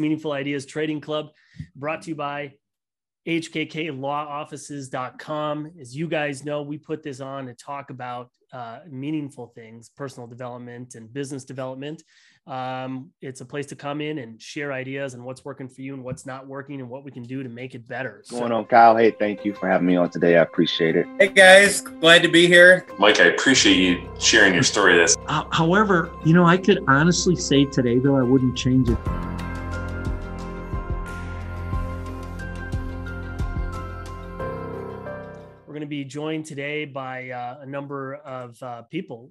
Meaningful Ideas Trading Club, brought to you by hkklawoffices.com. As you guys know, we put this on to talk about meaningful things, personal development and business development. It's a place to come in and share ideas and what's working for you and what's not working and what we can do to make it better. What's going on, Kyle? Hey, thank you for having me on today. I appreciate it. Hey guys, glad to be here. Mike, I appreciate you sharing your story. This, however, you know, I could honestly say today, though, I wouldn't change it. To be joined today by a number of people.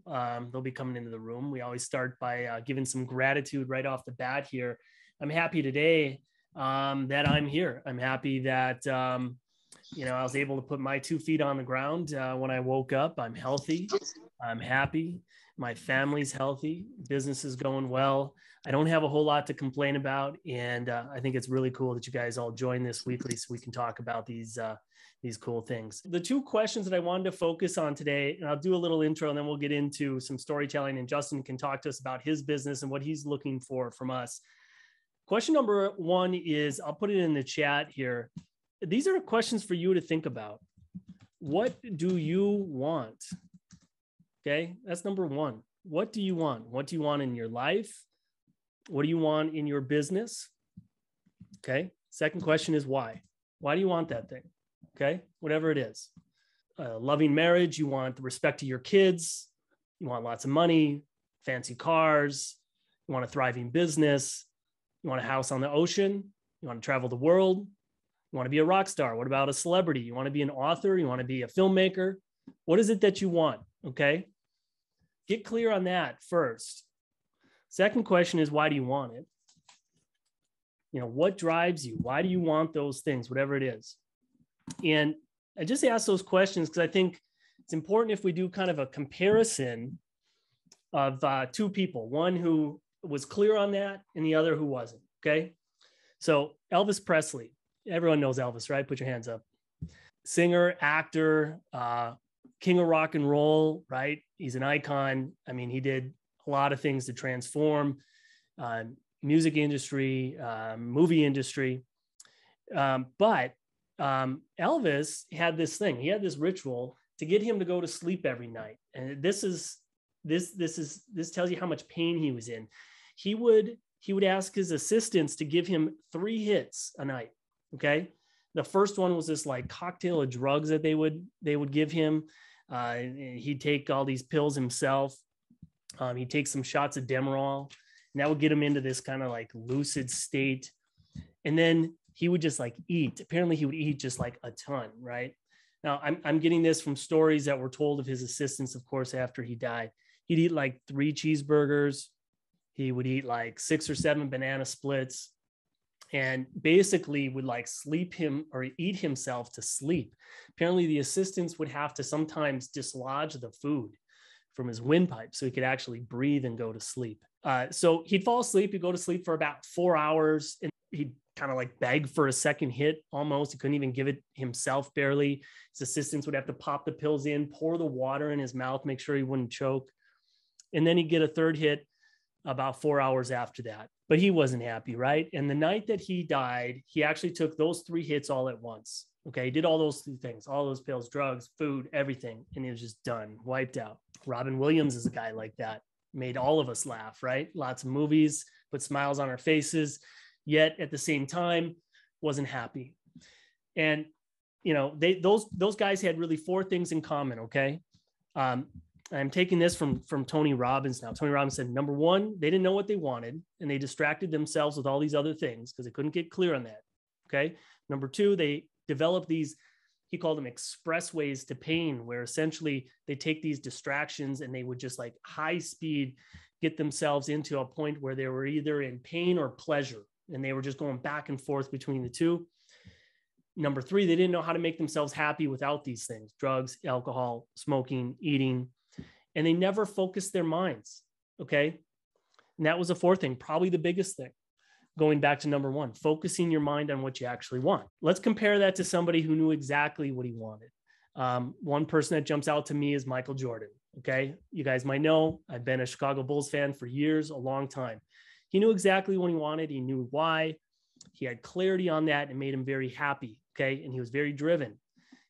They'll be coming into the room. We always start by giving some gratitude right off the bat here. I'm happy today that I'm here. I'm happy that, you know, I was able to put my 2 feet on the ground when I woke up. I'm healthy. I'm happy. My family's healthy. Business is going well. I don't have a whole lot to complain about. And I think it's really cool that you guys all join this weekly so we can talk about these cool things. The two questions that I wanted to focus on today, and I'll do a little intro and then we'll get into some storytelling, and Justin can talk to us about his business and what he's looking for from us. Question number one is, I'll put it in the chat here. These are questions for you to think about. What do you want? Okay, that's number one. What do you want? What do you want in your life? What do you want in your business? Okay, second question is why? Why do you want that thing? Okay, whatever it is. A loving marriage, you want the respect to your kids, you want lots of money, fancy cars, you want a thriving business, you want a house on the ocean, you want to travel the world, you want to be a rock star. What about a celebrity? You want to be an author, you want to be a filmmaker. What is it that you want? Okay, get clear on that first. Second question is, why do you want it? You know, what drives you? Why do you want those things, whatever it is? And I just ask those questions because I think it's important if we do kind of a comparison of two people, one who was clear on that and the other who wasn't, okay? So Elvis Presley, everyone knows Elvis, right? Put your hands up. Singer, actor, king of rock and roll, right? He's an icon. I mean, he did a lot of things to transform music industry, movie industry, but Elvis had this thing. He had this ritual to get him to go to sleep every night. And this tells you how much pain he was in. He would ask his assistants to give him 3 hits a night. Okay. The first one was this like cocktail of drugs that they would give him. He'd take all these pills himself. He'd take some shots of Demerol, and that would get him into this kind of like lucid state. And then he would just like eat. Apparently he would eat just like a ton, right? Now I'm getting this from stories that were told of his assistants, of course, after he died. He'd eat like 3 cheeseburgers. He would eat like 6 or 7 banana splits, and basically would like sleep him or eat himself to sleep. Apparently the assistants would have to sometimes dislodge the food from his windpipe so he could actually breathe and go to sleep. So he'd fall asleep, he'd go to sleep for about 4 hours, and he'd kind of like begged for a second hit almost. He couldn't even give it himself barely. His assistants would have to pop the pills in, pour the water in his mouth, make sure he wouldn't choke. And then he'd get a third hit about 4 hours after that. But he wasn't happy, right? And the night that he died, he actually took those 3 hits all at once. Okay, he did all those 3 things, all those pills, drugs, food, everything. And he was just done, wiped out. Robin Williams is a guy like that. Made all of us laugh, right? Lots of movies, put smiles on our faces. Yet at the same time, wasn't happy. And, you know, those guys had really 4 things in common, okay? I'm taking this from Tony Robbins now. Tony Robbins said, number one, they didn't know what they wanted, and they distracted themselves with all these other things because they couldn't get clear on that, okay? Number two, they developed these, he called them expressways to pain, where essentially they take these distractions and they would just like high speed get themselves into a point where they were either in pain or pleasure. And they were just going back and forth between the two. Number three, they didn't know how to make themselves happy without these things, drugs, alcohol, smoking, eating, and they never focused their minds. Okay. And that was the 4th thing, probably the biggest thing, going back to number one, focusing your mind on what you actually want. Let's compare that to somebody who knew exactly what he wanted. One person that jumps out to me is Michael Jordan. Okay. You guys might know, I've been a Chicago Bulls fan for years, a long time. He knew exactly what he wanted. He knew why. He had clarity on that, and it made him very happy. Okay. And he was very driven.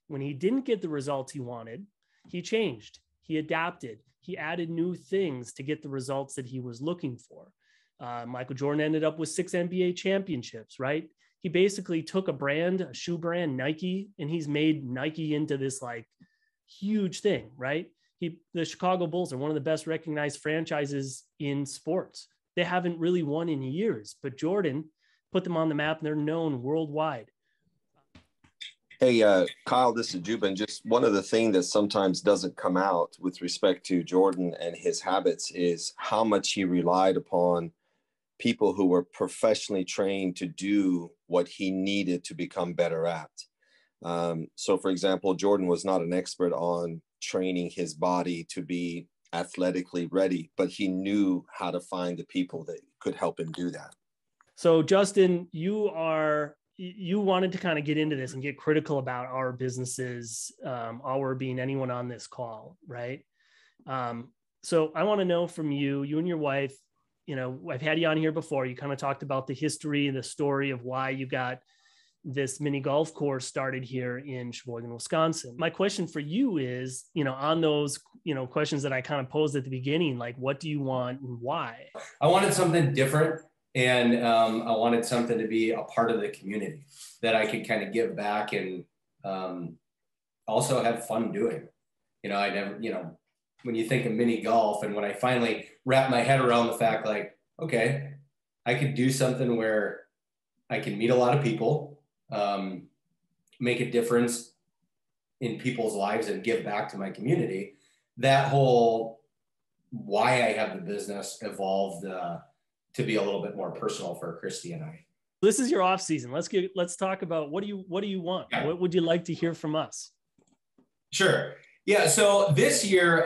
When he didn't get the results he wanted, he changed, he adapted, he added new things to get the results that he was looking for. Michael Jordan ended up with 6 NBA championships, right? He basically took a brand, a shoe brand, Nike, and he's made Nike into this like huge thing, right? The Chicago Bulls are one of the best recognized franchises in sports. They haven't really won in years, but Jordan put them on the map and they're known worldwide. Hey, Kyle, this is Juba. And just one of the things that sometimes doesn't come out with respect to Jordan and his habits is how much he relied upon people who were professionally trained to do what he needed to become better at. So, for example, Jordan was not an expert on training his body to be athletically ready, but he knew how to find the people that could help him do that. So, Justin, you wanted to kind of get into this and get critical about our businesses, our being anyone on this call, right? So I want to know from you and your wife, you know, I've had you on here before. You kind of talked about the history and the story of why you got this mini golf course started here in Sheboygan, Wisconsin. My question for you is, you know, on those, you know, questions that I kind of posed at the beginning, like, what do you want and why? I wanted something different. And I wanted something to be a part of the community that I could kind of give back and also have fun doing. You know, I never, you know, when you think of mini golf and when I finally wrapped my head around the fact like, okay, I could do something where I can meet a lot of people, make a difference in people's lives and give back to my community. That whole why I have the business evolved to be a little bit more personal for Christy and I. This is your off season. Let's talk about what do you want? Yeah. What would you like to hear from us? Sure. Yeah. So this year,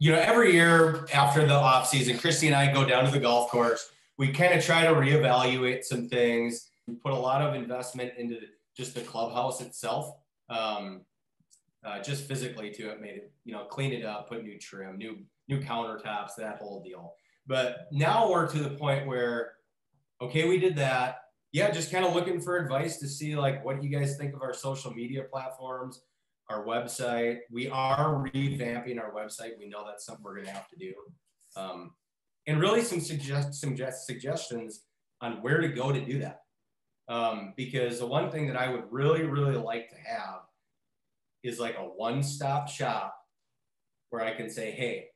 you know, every year after the off season, Christy and I go down to the golf course. We kind of try to reevaluate some things. We put a lot of investment into just the clubhouse itself. Just physically to it, made it, you know, clean it up, put new trim, new countertops, that whole deal. But now we're to the point where, okay, we did that. Yeah, just kind of looking for advice to see like, what do you guys think of our social media platforms, our website? We are revamping our website. We know that's something we're gonna have to do. And really some suggestions on where to go to do that. Because the one thing that I would really, really like to have is like a one-stop shop where I can say, hey,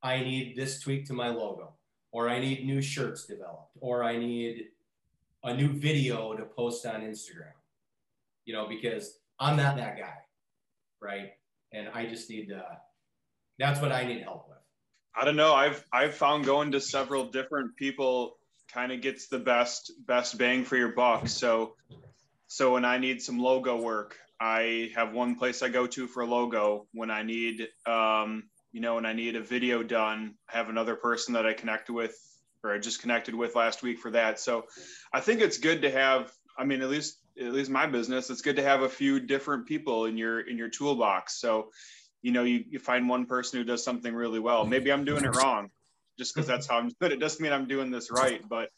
I need this tweak to my logo, or I need new shirts developed, or I need a new video to post on Instagram, you know, because I'm not that guy, right? And I just need to, that's what I need help with. I don't know. I've found going to several different people kind of gets the best bang for your buck. So when I need some logo work, I have one place I go to for logo. When I need, you know, and I need a video done, I have another person that I connect with, or I just connected with last week for that. So I think it's good to have, I mean, at least my business, it's good to have a few different people in your toolbox. So, you know, you find one person who does something really well. Maybe I'm doing it wrong just because that's how I'm good. It doesn't mean I'm doing this right, but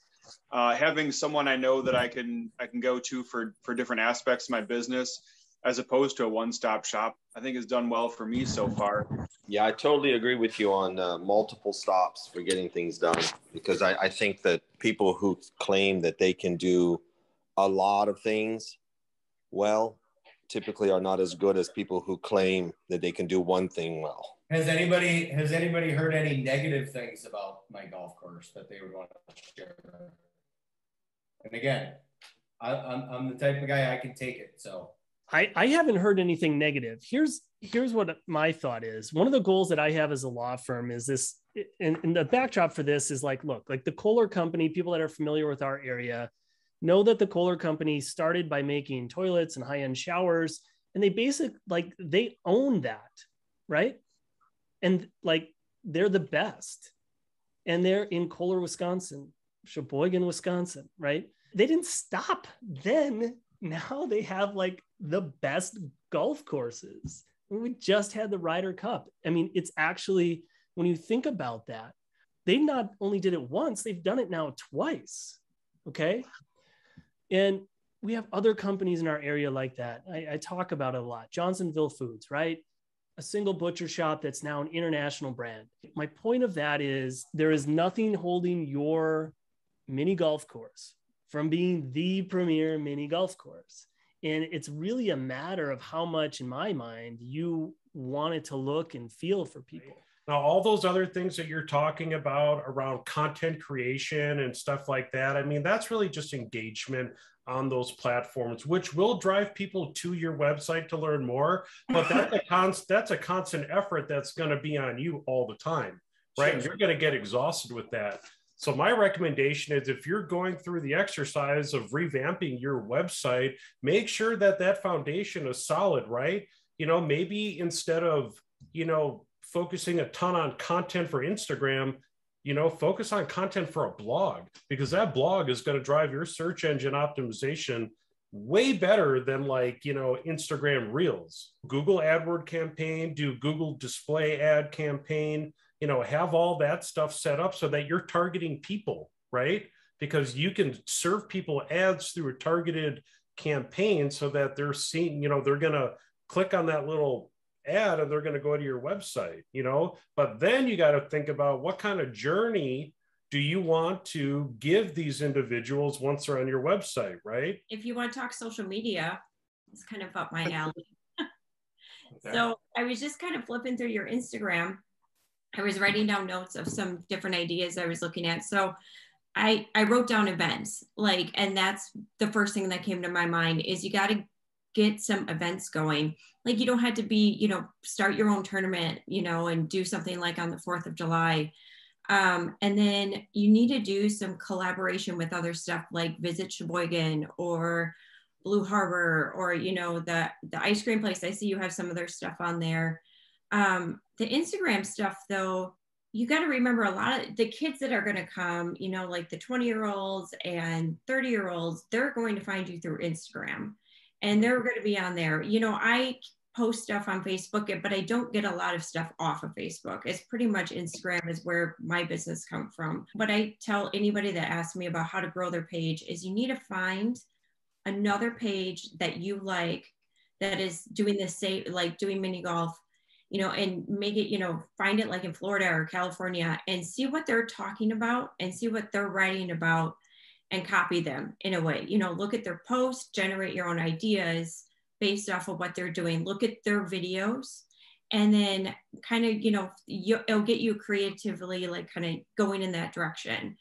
having someone I know that I can go to for different aspects of my business, as opposed to a one-stop shop, I think has done well for me so far. Yeah, I totally agree with you on multiple stops for getting things done, because I think that people who claim that they can do a lot of things well typically are not as good as people who claim that they can do one thing well. Has anybody heard any negative things about my golf course that they would want to share? And again, I'm the type of guy I can take it, so. I haven't heard anything negative. Here's what my thought is. One of the goals that I have as a law firm is this, and the backdrop for this is like, look, like the Kohler Company, people that are familiar with our area know that the Kohler Company started by making toilets and high-end showers, and they basically, like, they own that, right? And like, they're the best. And they're in Kohler, Wisconsin, Sheboygan, Wisconsin, right? They didn't stop then. Now they have like the best golf courses. We just had the Ryder Cup. I mean, it's actually, when you think about that, they not only did it once, they've done it now twice. Okay. And we have other companies in our area like that. I talk about it a lot. Johnsonville Foods, right? A single butcher shop that's now an international brand. My point of that is there is nothing holding your mini golf course from being the premier mini golf course. And it's really a matter of how much, in my mind, you want it to look and feel for people. Now, all those other things that you're talking about around content creation and stuff like that, I mean, that's really just engagement on those platforms, which will drive people to your website to learn more. But that's that's a constant effort that's going to be on you all the time, right? Sure. You're going to get exhausted with that. So my recommendation is if you're going through the exercise of revamping your website, make sure that that foundation is solid, right? You know, maybe instead of, you know, focusing a ton on content for Instagram, you know, focus on content for a blog, because that blog is going to drive your search engine optimization way better than, like, you know, Instagram Reels. Google AdWord campaign, do Google display ad campaign, you know, have all that stuff set up so that you're targeting people, right? Because you can serve people ads through a targeted campaign so that they're seeing, you know, they're going to click on that little ad and they're going to go to your website, you know. But then you got to think about what kind of journey do you want to give these individuals once they're on your website, right? If you want to talk social media, it's kind of up my alley. So I was just kind of flipping through your Instagram. I was writing down notes of some different ideas I was looking at. So I wrote down events, like, and that's the first thing that came to my mind is you got to get some events going. Like, you don't have to be, you know, start your own tournament, you know, and do something like on the 4th of July. And then you need to do some collaboration with other stuff like Visit Sheboygan or Blue Harbor, or, you know, the ice cream place. I see you have some of their stuff on there. The Instagram stuff, though, you got to remember a lot of the kids that are going to come, you know, like the 20-year-olds and 30-year-olds, they're going to find you through Instagram and they're going to be on there. You know, I post stuff on Facebook, but I don't get a lot of stuff off of Facebook. It's pretty much Instagram is where my business comes from. What I tell anybody that asks me about how to grow their page is you need to find another page that you like that is doing the same, like doing mini golf, you know, and make it, you know, find it like in Florida or California and see what they're talking about and see what they're writing about and copy them in a way. You know, look at their posts, generate your own ideas based off of what they're doing, look at their videos, and then kind of, you know, it'll get you creatively, like, kind of going in that direction.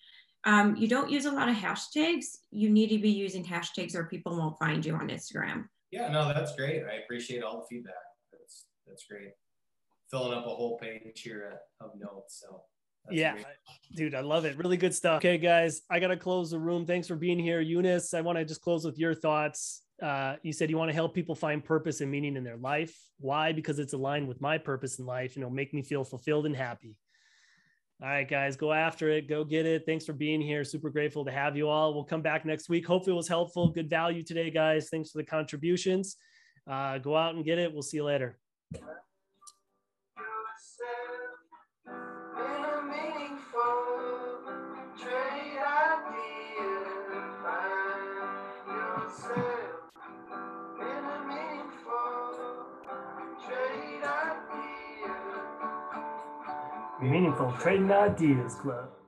You don't use a lot of hashtags. You need to be using hashtags or people won't find you on Instagram. Yeah, no, that's great. I appreciate all the feedback. That's great. Filling up a whole page here of notes. So yeah, great. Dude, I love it. Really good stuff. Okay, guys, I got to close the room. Thanks for being here. Eunice, I want to just close with your thoughts. You said you want to help people find purpose and meaning in their life. Why? Because it's aligned with my purpose in life and it'll make me feel fulfilled and happy. All right, guys, go after it. Go get it. Thanks for being here. Super grateful to have you all. We'll come back next week. Hopefully it was helpful. Good value today, guys. Thanks for the contributions. Go out and get it. We'll see you later. Meaningful Trading Ideas Club.